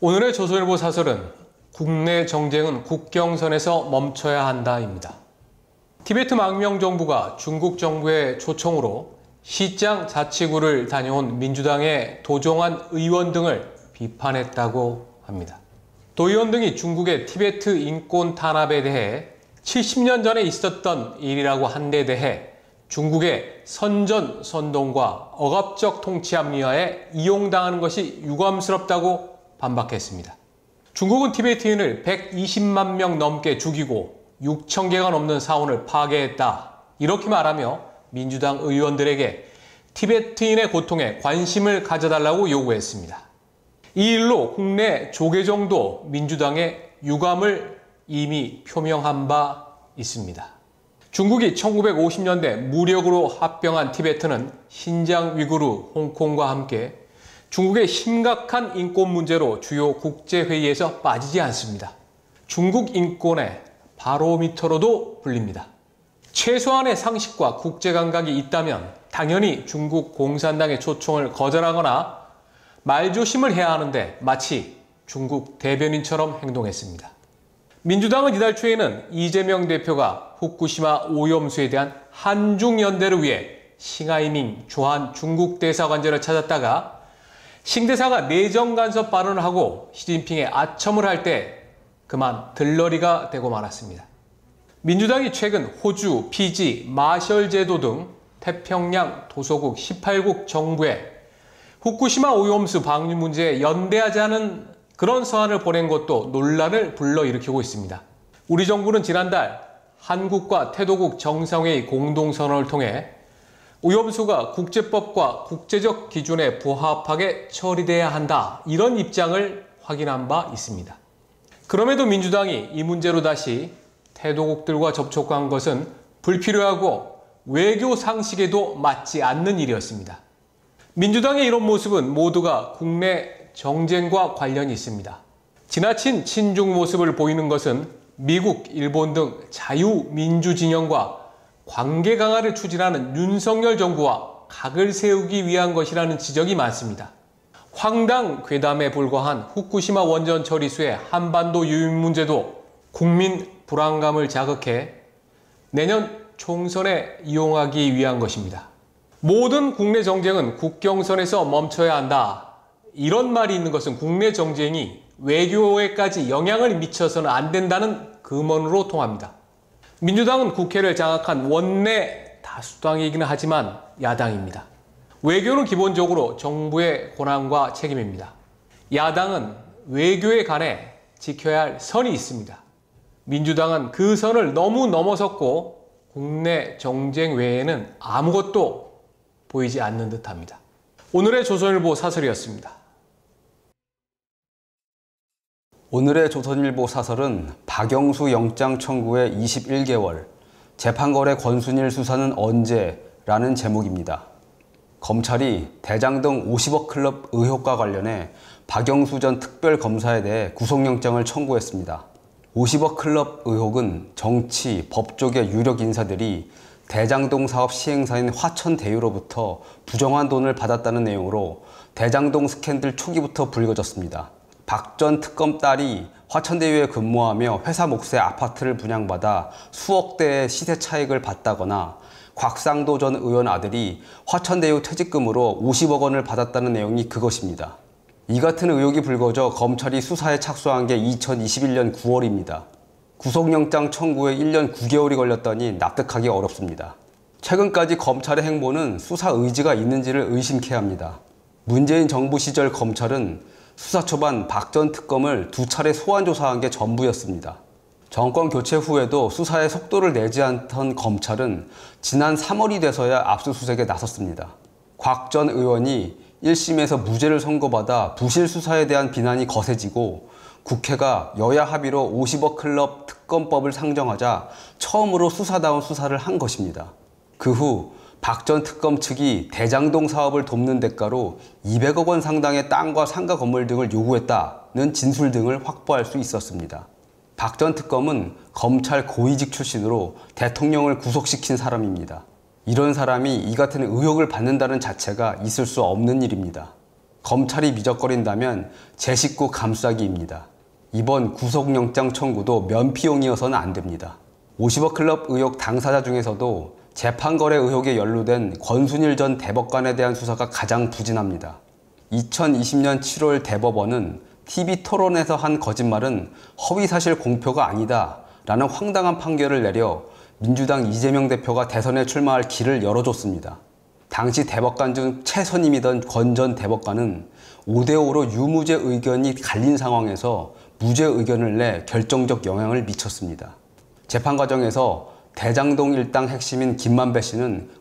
오늘의 조선일보 사설은 국내 정쟁은 국경선에서 멈춰야 한다입니다. 티베트 망명 정부가 중국 정부의 초청으로 시장 자치구를 다녀온 민주당의 도종환 의원 등을 비판했다고 합니다. 도 의원 등이 중국의 티베트 인권 탄압에 대해 70년 전에 있었던 일이라고 한 데 대해 중국의 선전선동과 억압적 통치 합리화에 이용당하는 것이 유감스럽다고 반박했습니다. 중국은 티베트인을 120만 명 넘게 죽이고 6천 개가 넘는 사원을 파괴했다, 이렇게 말하며 민주당 의원들에게 티베트인의 고통에 관심을 가져달라고 요구했습니다. 이 일로 국내 조계종도 민주당의 유감을 이미 표명한 바 있습니다. 중국이 1950년대 무력으로 합병한 티베트는 신장 위구르, 홍콩과 함께 중국의 심각한 인권 문제로 주요 국제회의에서 빠지지 않습니다. 중국 인권의 바로미터로도 불립니다. 최소한의 상식과 국제감각이 있다면 당연히 중국 공산당의 초청을 거절하거나 말조심을 해야 하는데 마치 중국 대변인처럼 행동했습니다. 민주당은 이달 초에는 이재명 대표가 후쿠시마 오염수에 대한 한중연대를 위해 싱하이밍 주한 중국 대사관제를 찾았다가 싱대사가 내정 간섭 발언을 하고 시진핑의 아첨을 할 때 그만 들러리가 되고 말았습니다. 민주당이 최근 호주, 피지, 마셜 제도 등 태평양 도서국 18국 정부에 후쿠시마 오염수 방류 문제에 연대하자는 그런 서한을 보낸 것도 논란을 불러일으키고 있습니다. 우리 정부는 지난달 한국과 태도국 정상회의 공동선언을 통해 오염수가 국제법과 국제적 기준에 부합하게 처리돼야 한다, 이런 입장을 확인한 바 있습니다. 그럼에도 민주당이 이 문제로 다시 태도국들과 접촉한 것은 불필요하고 외교 상식에도 맞지 않는 일이었습니다. 민주당의 이런 모습은 모두가 국내 정쟁과 관련이 있습니다. 지나친 친중 모습을 보이는 것은 미국, 일본 등 자유민주진영과 관계 강화를 추진하는 윤석열 정부와 각을 세우기 위한 것이라는 지적이 많습니다. 황당 괴담에 불과한 후쿠시마 원전 처리수의 한반도 유인 문제도 국민 불안감을 자극해 내년 총선에 이용하기 위한 것입니다. 모든 국내 정쟁은 국경선에서 멈춰야 한다, 이런 말이 있는 것은 국내 정쟁이 외교에까지 영향을 미쳐서는 안 된다는 금언으로 통합니다. 민주당은 국회를 장악한 원내 다수당이기는 하지만 야당입니다. 외교는 기본적으로 정부의 권한과 책임입니다. 야당은 외교에 관해 지켜야 할 선이 있습니다. 민주당은 그 선을 너무 넘어섰고 국내 정쟁 외에는 아무것도 보이지 않는 듯합니다. 오늘의 조선일보 사설이었습니다. 오늘의 조선일보 사설은 박영수 영장 청구에 21개월, 재판거래 권순일 수사는 언제라는 제목입니다. 검찰이 대장 등 50억 클럽 의혹과 관련해 박영수 전 특별검사에 대해 구속영장을 청구했습니다. 50억 클럽 의혹은 정치, 법조계 유력 인사들이 대장동 사업 시행사인 화천대유로부터 부정한 돈을 받았다는 내용으로 대장동 스캔들 초기부터 불거졌습니다. 박 전 특검 딸이 화천대유에 근무하며 회사 몫의 아파트를 분양받아 수억대의 시세 차익을 받다거나 곽상도 전 의원 아들이 화천대유 퇴직금으로 50억 원을 받았다는 내용이 그것입니다. 이 같은 의혹이 불거져 검찰이 수사에 착수한 게 2021년 9월입니다. 구속영장 청구에 1년 9개월이 걸렸다니 납득하기 어렵습니다. 최근까지 검찰의 행보는 수사 의지가 있는지를 의심케 합니다. 문재인 정부 시절 검찰은 수사 초반 박 전 특검을 2차례 소환 조사한 게 전부였습니다. 정권 교체 후에도 수사에 속도를 내지 않던 검찰은 지난 3월이 돼서야 압수수색에 나섰습니다. 곽 전 의원이 1심에서 무죄를 선고받아 부실 수사에 대한 비난이 거세지고 국회가 여야 합의로 50억 클럽 특검법을 상정하자 처음으로 수사다운 수사를 한 것입니다. 그 후 박 전 특검 측이 대장동 사업을 돕는 대가로 200억 원 상당의 땅과 상가 건물 등을 요구했다는 진술 등을 확보할 수 있었습니다. 박 전 특검은 검찰 고위직 출신으로 대통령을 구속시킨 사람입니다. 이런 사람이 이 같은 의혹을 받는다는 자체가 있을 수 없는 일입니다. 검찰이 미적거린다면 제 식구 감싸기입니다. 이번 구속영장 청구도 면피용이어서는 안 됩니다. 50억 클럽 의혹 당사자 중에서도 재판거래 의혹에 연루된 권순일 전 대법관에 대한 수사가 가장 부진합니다. 2020년 7월 대법원은 TV 토론에서 한 거짓말은 허위사실 공표가 아니다 라는 황당한 판결을 내려 민주당 이재명 대표가 대선에 출마할 길을 열어줬습니다. 당시 대법관 중 최선임이던 권 전 대법관은 5대5로 유무죄 의견이 갈린 상황에서 무죄 의견을 내 결정적 영향을 미쳤습니다. 재판 과정에서 대장동 일당 핵심인 김만배 씨는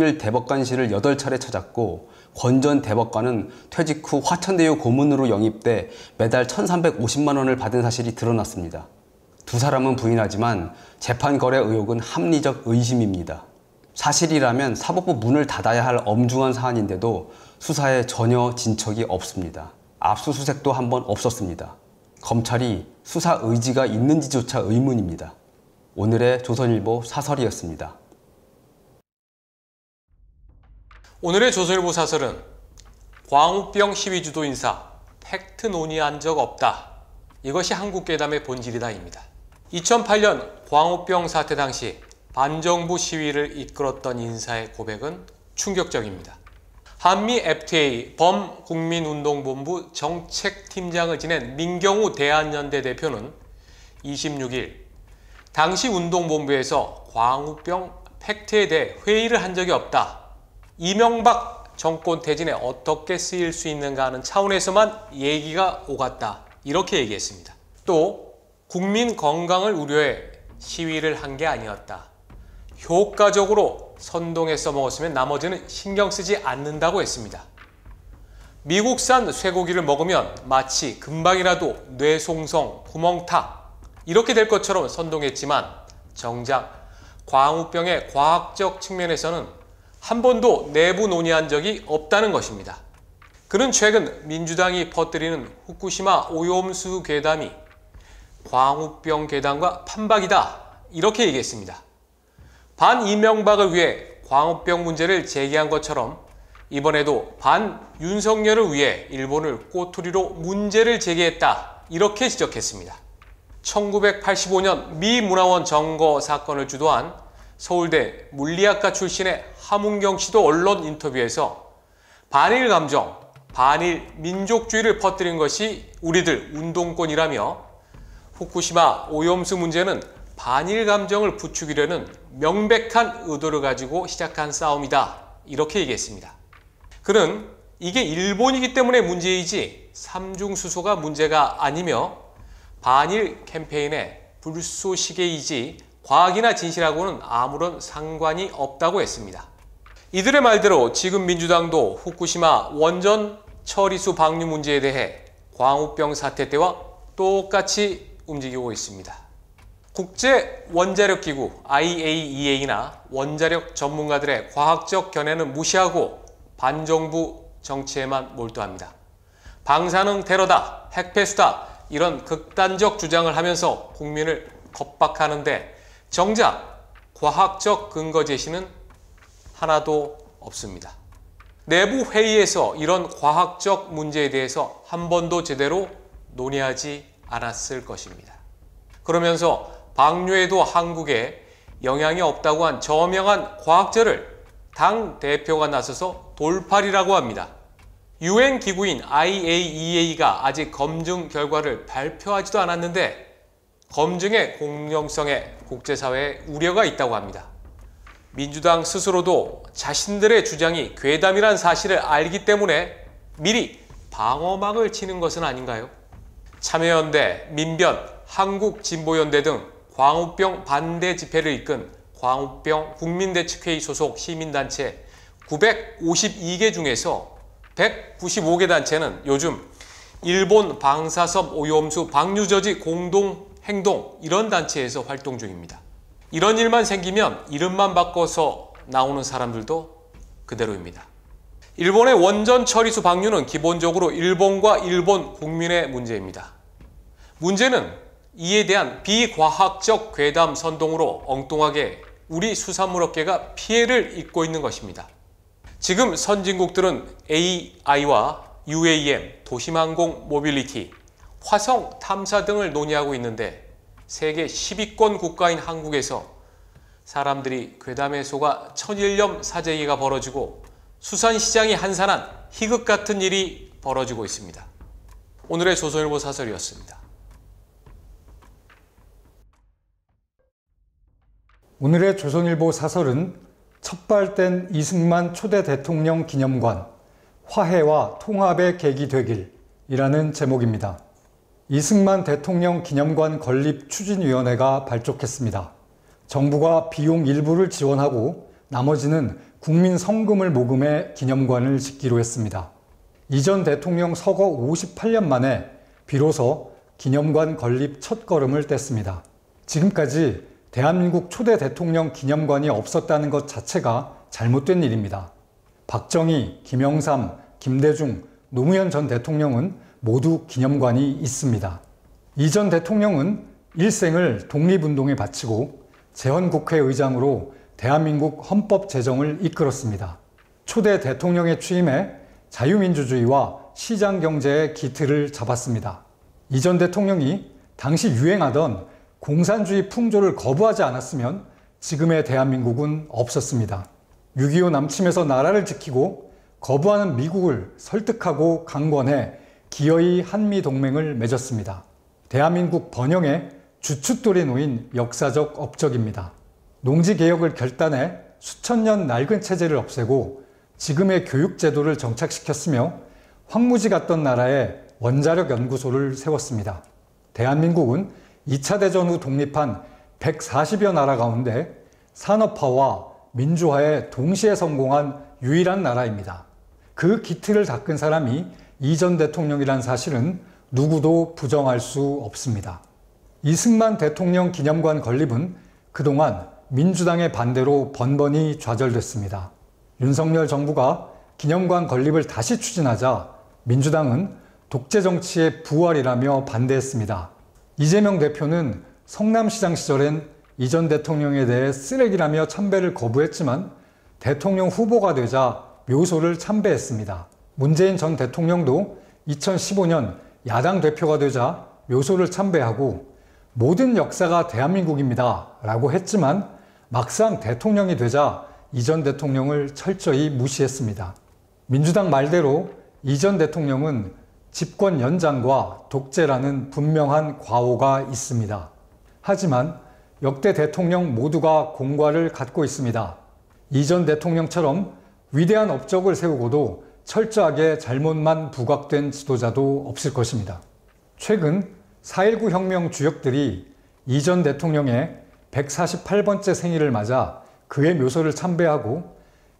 권순일 대법관실을 8차례 찾았고 권 전 대법관은 퇴직 후 화천대유 고문으로 영입돼 매달 1,350만 원을 받은 사실이 드러났습니다. 두 사람은 부인하지만 재판 거래 의혹은 합리적 의심입니다. 사실이라면 사법부 문을 닫아야 할 엄중한 사안인데도 수사에 전혀 진척이 없습니다. 압수수색도 한번 없었습니다. 검찰이 수사 의지가 있는지조차 의문입니다. 오늘의 조선일보 사설이었습니다. 오늘의 조선일보 사설은 광우병 시위 주도 인사 팩트 논의한 적 없다. 이것이 한국괴담의 본질이다입니다. 2008년 광우병 사태 당시 반정부 시위를 이끌었던 인사의 고백은 충격적입니다. 한미 FTA 범국민운동본부 정책팀장을 지낸 민경우 대한연대 대표는 26일 당시 운동본부에서 광우병 팩트에 대해 회의를 한 적이 없다. 이명박 정권 퇴진에 어떻게 쓰일 수 있는가 하는 차원에서만 얘기가 오갔다. 이렇게 얘기했습니다. 또 국민 건강을 우려해 시위를 한 게 아니었다. 효과적으로 선동에 써먹었으면 나머지는 신경 쓰지 않는다고 했습니다. 미국산 쇠고기를 먹으면 마치 금방이라도 뇌송성, 구멍탑 이렇게 될 것처럼 선동했지만 정작 광우병의 과학적 측면에서는 한 번도 내부 논의한 적이 없다는 것입니다. 그는 최근 민주당이 퍼뜨리는 후쿠시마 오염수 괴담이 광우병 괴담과 판박이다 이렇게 얘기했습니다. 반 이명박을 위해 광우병 문제를 제기한 것처럼 이번에도 반 윤석열을 위해 일본을 꼬투리로 문제를 제기했다 이렇게 지적했습니다. 1985년 미 문화원 점거 사건을 주도한 서울대 물리학과 출신의 하문경 씨도 언론 인터뷰에서 반일 감정, 반일 민족주의를 퍼뜨린 것이 우리들 운동권이라며 후쿠시마 오염수 문제는 반일 감정을 부추기려는 명백한 의도를 가지고 시작한 싸움이다. 이렇게 얘기했습니다. 그는 이게 일본이기 때문에 문제이지 삼중수소가 문제가 아니며 반일 캠페인의 불쏘시개이지 과학이나 진실하고는 아무런 상관이 없다고 했습니다. 이들의 말대로 지금 민주당도 후쿠시마 원전 처리수 방류 문제에 대해 광우병 사태 때와 똑같이 움직이고 있습니다. 국제원자력기구 IAEA나 원자력 전문가들의 과학적 견해는 무시하고 반정부 정치에만 몰두합니다. 방사능 테러다, 핵폐수다, 이런 극단적 주장을 하면서 국민을 겁박하는데 정작 과학적 근거 제시는 하나도 없습니다. 내부 회의에서 이런 과학적 문제에 대해서 한 번도 제대로 논의하지 않았을 것입니다. 그러면서 방류에도 한국에 영향이 없다고 한 저명한 과학자를 당 대표가 나서서 돌팔이라고 합니다. 유엔 기구인 IAEA가 아직 검증 결과를 발표하지도 않았는데 검증의 공정성에 국제사회에 우려가 있다고 합니다. 민주당 스스로도 자신들의 주장이 괴담이란 사실을 알기 때문에 미리 방어막을 치는 것은 아닌가요? 참여연대, 민변, 한국진보연대 등 광우병 반대 집회를 이끈 광우병 국민대책회의 소속 시민단체 952개 중에서 195개 단체는 요즘 일본 방사선 오염수 방류 저지 공동행동 이런 단체에서 활동 중입니다. 이런 일만 생기면 이름만 바꿔서 나오는 사람들도 그대로입니다. 일본의 원전 처리수 방류는 기본적으로 일본과 일본 국민의 문제입니다. 문제는 이에 대한 비과학적 괴담 선동으로 엉뚱하게 우리 수산물 업계가 피해를 입고 있는 것입니다. 지금 선진국들은 AI와 UAM, 도심항공 모빌리티, 화성 탐사 등을 논의하고 있는데 세계 10위권 국가인 한국에서 사람들이 괴담에 속아 천일염 사재기가 벌어지고 수산시장이 한산한 희극 같은 일이 벌어지고 있습니다. 오늘의 조선일보 사설이었습니다. 오늘의 조선일보 사설은 첩발된 이승만 초대 대통령 기념관, 화해와 통합의 계기 되길이라는 제목입니다. 이승만 대통령 기념관 건립 추진위원회가 발족했습니다. 정부가 비용 일부를 지원하고 나머지는 국민 성금을 모금해 기념관을 짓기로 했습니다. 이전 대통령 서거 58년 만에 비로소 기념관 건립 첫걸음을 뗐습니다. 지금까지 대한민국 초대 대통령 기념관이 없었다는 것 자체가 잘못된 일입니다. 박정희, 김영삼, 김대중, 노무현 전 대통령은 모두 기념관이 있습니다. 이전 대통령은 일생을 독립운동에 바치고 재헌국회의장으로 대한민국 헌법 제정을 이끌었습니다. 초대 대통령의 취임에 자유민주주의와 시장경제의 기틀을 잡았습니다. 이전 대통령이 당시 유행하던 공산주의 풍조를 거부하지 않았으면 지금의 대한민국은 없었습니다. 6.25 남침에서 나라를 지키고 거부하는 미국을 설득하고 강권해 기어이 한미동맹을 맺었습니다. 대한민국 번영의 주춧돌이 놓인 역사적 업적입니다. 농지개혁을 결단해 수천 년 낡은 체제를 없애고 지금의 교육제도를 정착시켰으며 황무지 같던 나라에 원자력 연구소를 세웠습니다. 대한민국은 2차 대전 후 독립한 140여 나라 가운데 산업화와 민주화에 동시에 성공한 유일한 나라입니다. 그 기틀을 닦은 사람이 이전 대통령이란 사실은 누구도 부정할 수 없습니다. 이승만 대통령 기념관 건립은 그동안 민주당의 반대로 번번이 좌절됐습니다. 윤석열 정부가 기념관 건립을 다시 추진하자 민주당은 독재 정치의 부활이라며 반대했습니다. 이재명 대표는 성남시장 시절엔 이전 대통령에 대해 쓰레기라며 참배를 거부했지만 대통령 후보가 되자 묘소를 참배했습니다. 문재인 전 대통령도 2015년 야당 대표가 되자 묘소를 참배하고 모든 역사가 대한민국입니다 라고 했지만 막상 대통령이 되자 이전 대통령을 철저히 무시했습니다. 민주당 말대로 이전 대통령은 집권 연장과 독재라는 분명한 과오가 있습니다. 하지만 역대 대통령 모두가 공과를 갖고 있습니다. 이전 대통령처럼 위대한 업적을 세우고도 철저하게 잘못만 부각된 지도자도 없을 것입니다. 최근 4.19 혁명 주역들이 이전 대통령의 148번째 생일을 맞아 그의 묘소를 참배하고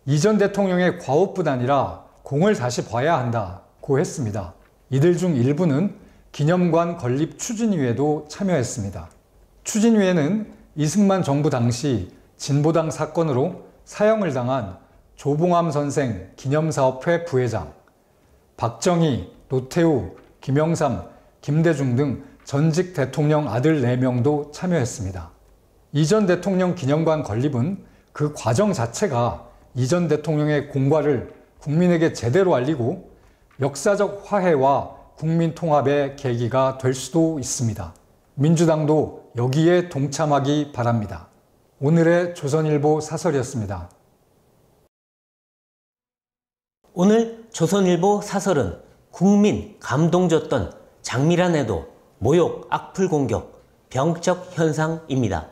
이전 대통령의 과오뿐 아니라 공을 다시 봐야 한다고 했습니다. 이들 중 일부는 기념관 건립 추진위에도 참여했습니다. 추진위에는 이승만 정부 당시 진보당 사건으로 사형을 당한 조봉암 선생 기념사업회 부회장, 박정희, 노태우, 김영삼, 김대중 등 전직 대통령 아들 4명도 참여했습니다. 이전 대통령 기념관 건립은 그 과정 자체가 이전 대통령의 공과를 국민에게 제대로 알리고 역사적 화해와 국민 통합의 계기가 될 수도 있습니다. 민주당도 여기에 동참하기 바랍니다. 오늘의 조선일보 사설이었습니다. 오늘 조선일보 사설은 국민 감동줬던 장미란 애도 모욕, 악플 공격, 병적 현상입니다.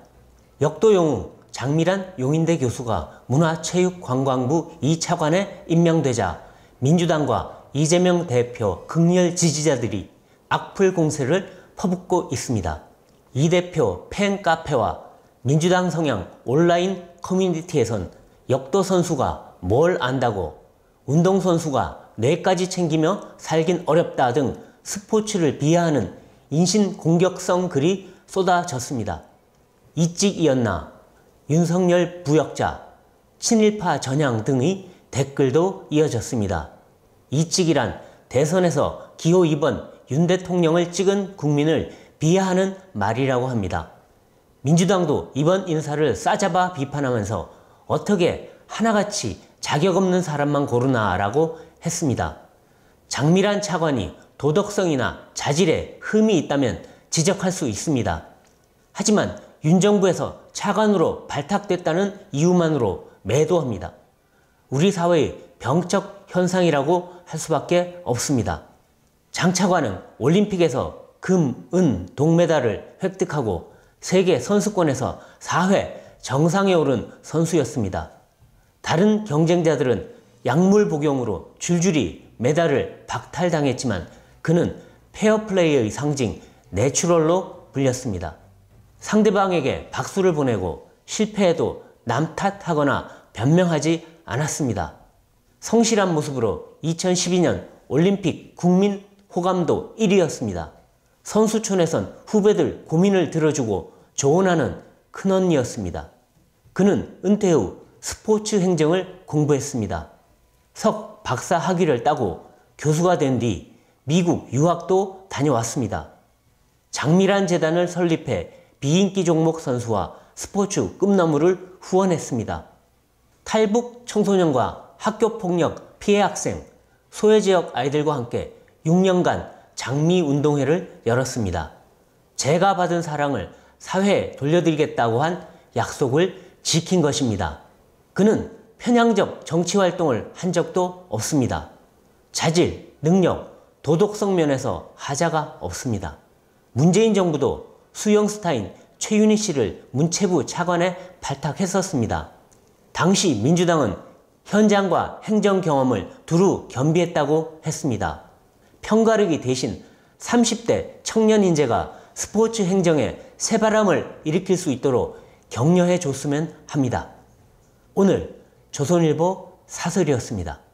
역도용웅 장미란 용인대 교수가 문화체육관광부 2차관에 임명되자 민주당과 이재명 대표 극렬 지지자들이 악플 공세를 퍼붓고 있습니다. 이 대표 팬카페와 민주당 성향 온라인 커뮤니티에선 역도 선수가 뭘 안다고, 운동선수가 뇌까지 챙기며 살긴 어렵다 등 스포츠를 비하하는 인신공격성 글이 쏟아졌습니다. 이찍이었나, 윤석열 부역자, 친일파 전향 등의 댓글도 이어졌습니다. 이찍이란 대선에서 기호 2번 윤 대통령을 찍은 국민을 비하하는 말이라고 합니다. 민주당도 이번 인사를 싸잡아 비판하면서 어떻게 하나같이 자격 없는 사람만 고르나 라고 했습니다. 장미란 차관이 도덕성이나 자질에 흠이 있다면 지적할 수 있습니다. 하지만 윤 정부에서 차관으로 발탁됐다는 이유만으로 매도합니다. 우리 사회의 병적 현상이라고 할 수밖에 없습니다. 장 차관은 올림픽에서 금, 은, 동메달을 획득하고 세계 선수권에서 4회 정상에 오른 선수였습니다. 다른 경쟁자들은 약물 복용으로 줄줄이 메달을 박탈당했지만 그는 페어플레이의 상징 내추럴로 불렸습니다. 상대방에게 박수를 보내고 실패해도 남 탓하거나 변명하지 않았습니다. 성실한 모습으로 2012년 올림픽 국민 호감도 1위였습니다. 선수촌에선 후배들 고민을 들어주고 조언하는 큰언니였습니다. 그는 은퇴 후 스포츠 행정을 공부했습니다. 석 박사 학위를 따고 교수가 된 뒤 미국 유학도 다녀왔습니다. 장미란 재단을 설립해 비인기 종목 선수와 스포츠 꿈나무를 후원했습니다. 탈북 청소년과 학교폭력 피해 학생, 소외지역 아이들과 함께 6년간 장미운동회를 열었습니다. 제가 받은 사랑을 사회에 돌려드리겠다고 한 약속을 지킨 것입니다. 그는 편향적 정치활동을 한 적도 없습니다. 자질, 능력, 도덕성 면에서 하자가 없습니다. 문재인 정부도 수영스타인 최윤희 씨를 문체부 차관에 발탁했었습니다. 당시 민주당은 현장과 행정 경험을 두루 겸비했다고 했습니다. 편가르기 대신 30대 청년 인재가 스포츠 행정에 새바람을 일으킬 수 있도록 격려해 줬으면 합니다. 오늘 조선일보 사설이었습니다.